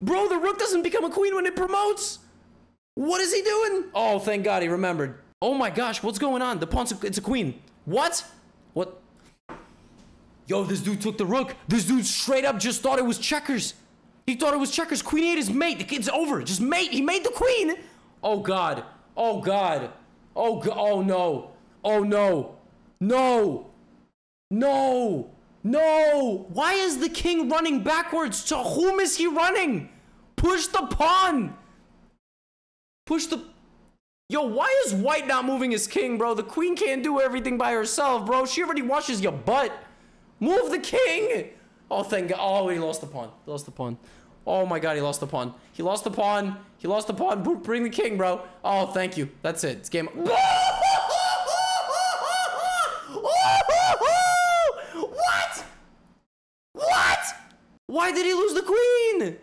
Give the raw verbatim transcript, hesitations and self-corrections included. Bro, the rook doesn't become a queen when it promotes. What is he doing? Oh, thank God he remembered. Oh my gosh, what's going on? The pawn's a, it's a queen. What? What? Yo, this dude took the rook. This dude straight up just thought it was checkers. He thought it was checkers. Queen eight is mate. The kid's over. Just mate. He made the queen. Oh God. Oh God. Oh God. Oh no. Oh no. No. No. No! Why is the king running backwards? To whom is he running? Push the pawn! Push the... Yo, why is white not moving his king, bro? The queen can't do everything by herself, bro. She already washes your butt. Move the king! Oh, thank God. Oh, he lost the pawn. He lost the pawn. Oh my God, he lost the pawn. He lost the pawn. He lost the pawn. Bring the king, bro. Oh, thank you. That's it. It's game... Why did he lose the queen?